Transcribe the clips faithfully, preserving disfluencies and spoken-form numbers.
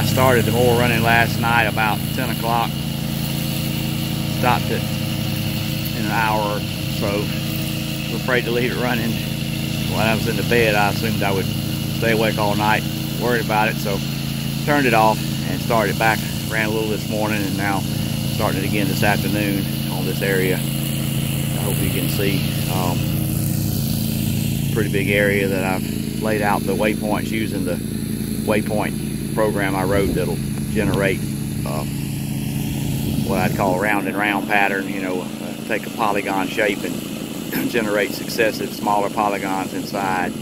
I started the mower running last night about ten o'clock. Stopped it in an hour or so. I was afraid to leave it running. When I was in the bed, I assumed I would stay awake all night, worried about it, so turned it off and started back. Ran a little this morning and now starting it again this afternoon on this area. I hope you can see. Um, pretty big area that I've laid out the waypoints using the waypoint program I wrote that'll generate uh, what I'd call a round and round pattern. You know, uh, take a polygon shape and generate successive smaller polygons inside.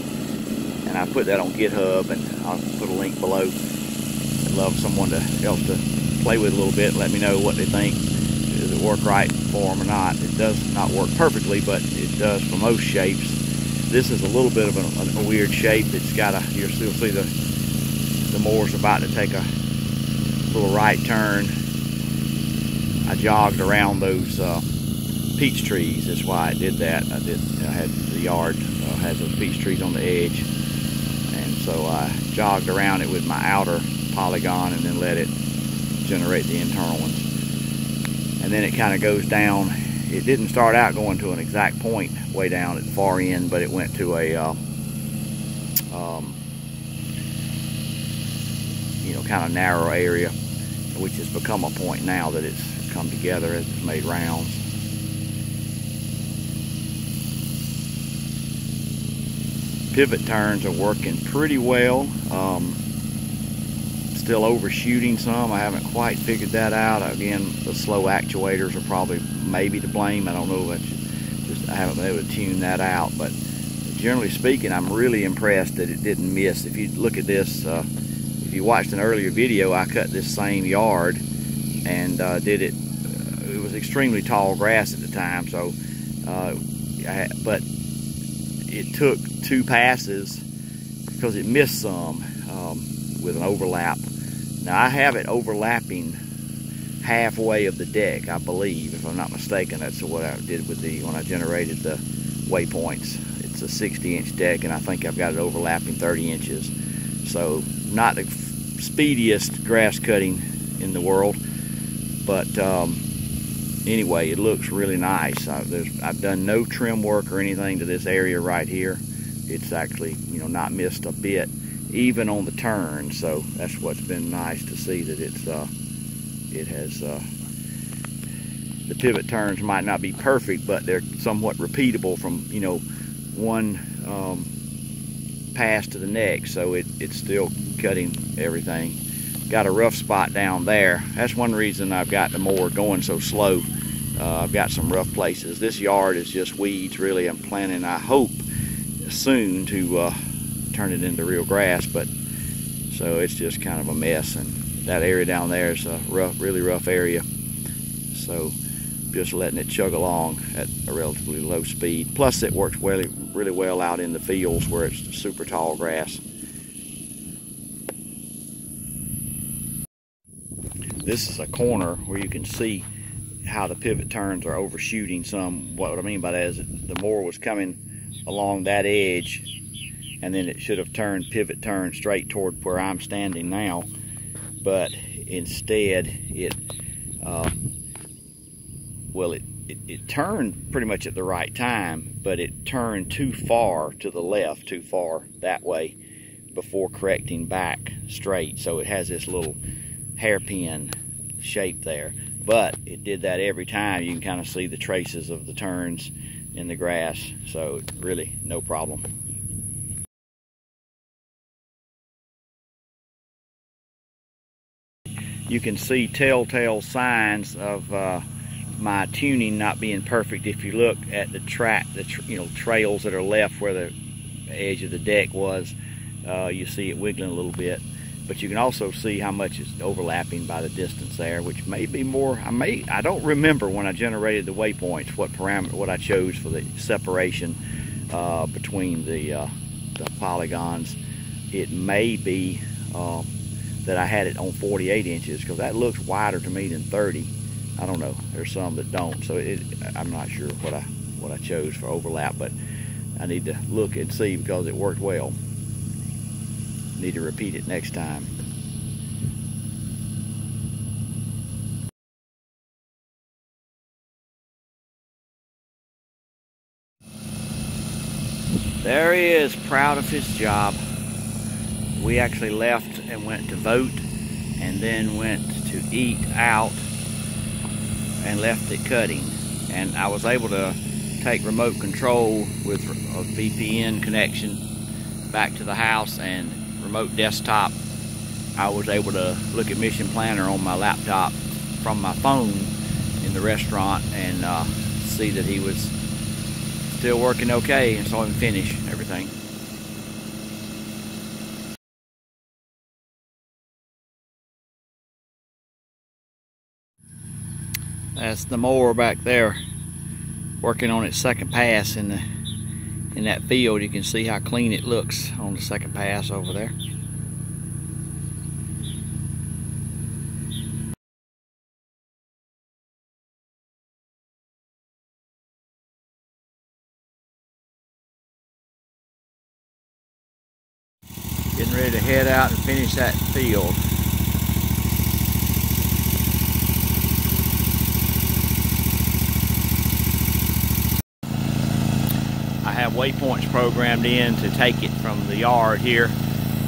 And I put that on GitHub, and I'll put a link below. I'd love someone to help to play with a little bit. Let me know what they think. Does it work right for them or not? It does not work perfectly, but it does for most shapes. This is a little bit of a, a, a weird shape. It's got a, you'll still see the, the mower's about to take a little right turn. I jogged around those uh, peach trees. That's why I did that. I did. I had the yard uh, had those peach trees on the edge. And so I jogged around it with my outer polygon and then let it generate the internal ones. And then it kind of goes down. It didn't start out going to an exact point way down at the far end, but it went to a, uh, um, you know, kind of narrow area, which has become a point now that it's come together as it's made rounds. Pivot turns are working pretty well. Um, still overshooting some. I haven't quite figured that out. Again, the slow actuators are probably maybe to blame. I don't know. If it's just I haven't been able to tune that out. But generally speaking, I'm really impressed that it didn't miss. If you look at this, uh, if you watched an earlier video, I cut this same yard and uh, did it. Uh, it was extremely tall grass at the time, so uh, I had, but it took two passes because it missed some um, with an overlap. Now I have it overlapping halfway of the deck, I believe, if I'm not mistaken. That's what I did with the when I generated the waypoints. It's a sixty inch deck, and I think I've got it overlapping thirty inches. So not the speediest grass cutting in the world, but um, anyway, it looks really nice. I, I've done no trim work or anything to this area right here. It's actually, you know, not missed a bit, even on the turn. So that's what's been nice to see, that it's uh, it has uh, the pivot turns might not be perfect, but they're somewhat repeatable from, you know, one um, pass to the next. So it, it's still cutting everything. Got a rough spot down there. That's one reason I've got the mower going so slow. Uh, I've got some rough places. This yard is just weeds, really. I'm planning, I hope, soon to uh, turn it into real grass, but so it's just kind of a mess. And that area down there is a rough, really rough area. So just letting it chug along at a relatively low speed. Plus, it works really, really well out in the fields where it's super tall grass. This is a corner where you can see how the pivot turns are overshooting some. What I mean by that is the mower was coming along that edge, and then it should have turned pivot turn straight toward where I'm standing now, but instead it uh, well it, it, it turned pretty much at the right time, but it turned too far to the left, too far that way, before correcting back straight. So it has this little hairpin shape there, but it did that every time. You can kind of see the traces of the turns in the grass, so really no problem. You can see telltale signs of uh, my tuning not being perfect. If you look at the track, the tr you know trails that are left where the edge of the deck was, uh, you see it wiggling a little bit. But you can also see how much it's overlapping by the distance there, which may be more. I may I don't remember when I generated the waypoints what parameter what I chose for the separation uh, between the, uh, the polygons. It may be uh, that I had it on forty-eight inches, because that looks wider to me than thirty. I don't know. There's some that don't, so it, I'm not sure what I what I chose for overlap, but I need to look and see, because it worked well. Need to repeat it next time. There he is, proud of his job. We actually left and went to vote, and then went to eat out and left it cutting. And I was able to take remote control with a V P N connection back to the house, and remote desktop, I was able to look at Mission Planner on my laptop from my phone in the restaurant, and uh, see that he was still working okay, and saw him finish everything. That's the mower back there working on its second pass in the in that field. You can see how clean it looks on the second pass over there. Getting ready to head out and finish that field. I have waypoints programmed in to take it from the yard here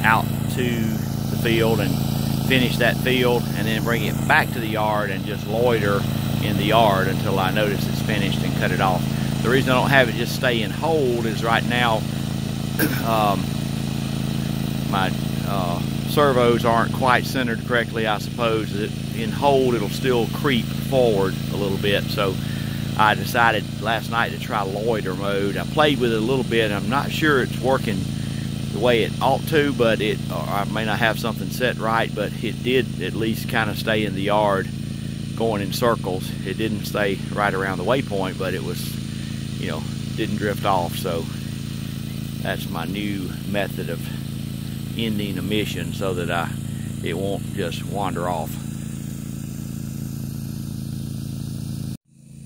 out to the field and finish that field, and then bring it back to the yard and just loiter in the yard until I notice it's finished and cut it off. The reason I don't have it just stay and hold is right now um, my uh, servos aren't quite centered correctly, I suppose. That in hold, it'll still creep forward a little bit. So I decided last night to try loiter mode. I played with it a little bit. I'm not sure it's working the way it ought to, but it, or I may not have something set right, but it did at least kind of stay in the yard going in circles. It didn't stay right around the waypoint, but it was, you know, didn't drift off. So that's my new method of ending a mission, so that I it won't just wander off.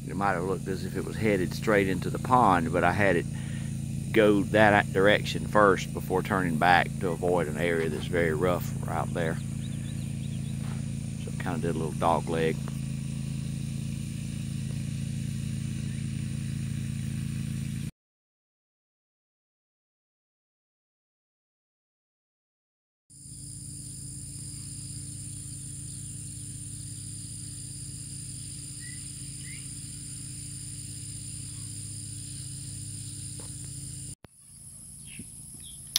It might have looked as if it was headed straight into the pond, but I had it go that direction first before turning back to avoid an area that's very rough out there. So I kind of did a little dog leg.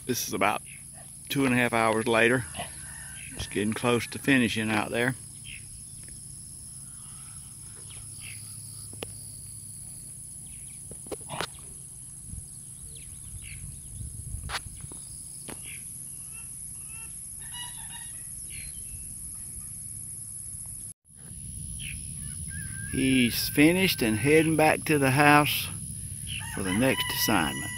This is about two and a half hours later. It's getting close to finishing out there. He's finished and heading back to the house for the next assignment.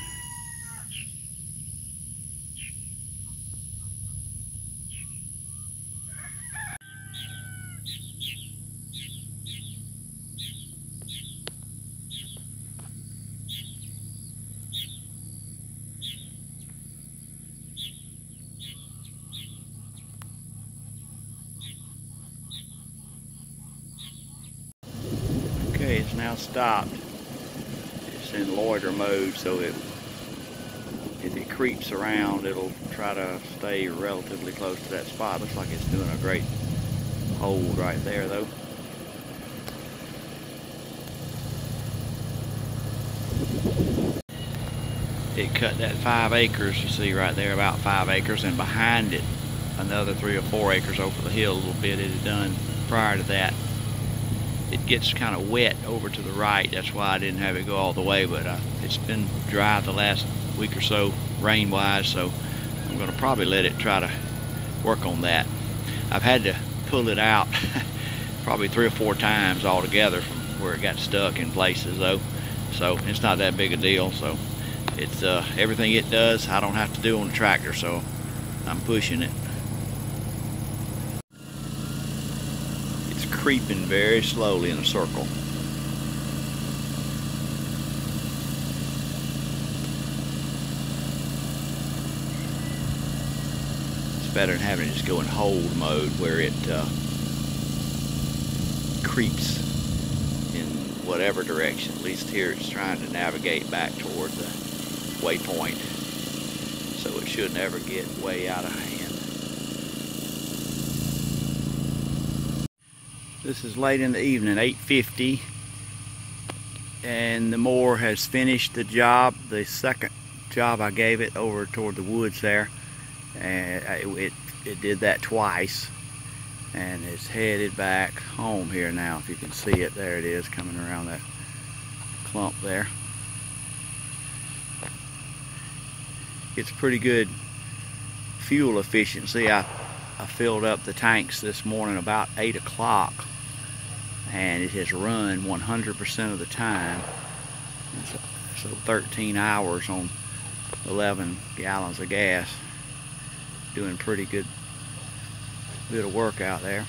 It's now stopped. It's in loiter mode, so it, if it creeps around, it'll try to stay relatively close to that spot. Looks like it's doing a great hold right there, though. It cut that five acres you see right there, about five acres, and behind it, another three or four acres over the hill a little bit it had done prior to that. It gets kind of wet over to the right. That's why I didn't have it go all the way, but I, it's been dry the last week or so, rain-wise, so I'm gonna probably let it try to work on that. I've had to pull it out probably three or four times altogether from where it got stuck in places, though. So it's not that big a deal. So it's uh, everything it does, I don't have to do on the tractor, so I'm pushing it. Creeping very slowly in a circle. It's better than having it just go in hold mode, where it uh, creeps in whatever direction. At least here it's trying to navigate back toward the waypoint. shouldn't ever get way out of hand. This is late in the evening, eight fifty, and the mower has finished the job, the second job I gave it over toward the woods there, and it, it did that twice, and it's headed back home here now. If you can see it, there it is coming around that clump there. It's pretty good fuel efficiency. I, I filled up the tanks this morning about eight o'clock, and it has run one hundred percent of the time. So, so thirteen hours on eleven gallons of gas, doing pretty good bit of work out there.